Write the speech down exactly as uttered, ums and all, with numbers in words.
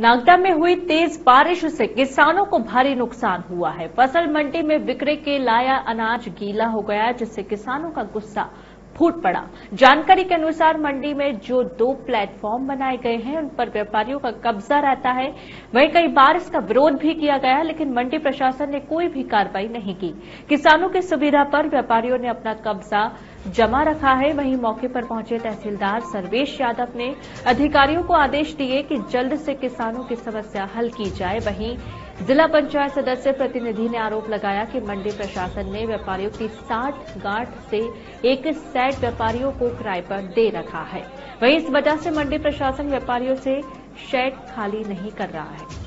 नागदा में हुई तेज बारिश से किसानों को भारी नुकसान हुआ है। फसल मंडी में विक्रय के लाया अनाज गीला हो गया, जिससे किसानों का गुस्सा फूट पड़ा। जानकारी के अनुसार मंडी में जो दो प्लेटफॉर्म बनाए गए हैं उन पर व्यापारियों का कब्जा रहता है। वहीं कई बार इसका विरोध भी किया गया, लेकिन मंडी प्रशासन ने कोई भी कार्रवाई नहीं की। किसानों की सुविधा पर व्यापारियों ने अपना कब्जा जमा रखा है। वहीं मौके पर पहुंचे तहसीलदार सर्वेश यादव ने अधिकारियों को आदेश दिए कि जल्द से किसानों की समस्या हल की जाए। वहीं जिला पंचायत सदस्य प्रतिनिधि ने आरोप लगाया कि मंडी प्रशासन ने व्यापारियों की साठ गांठ से एक सैट व्यापारियों को किराए पर दे रखा है। वहीं इस वजह से मंडी प्रशासन व्यापारियों से शेड खाली नहीं कर रहा है।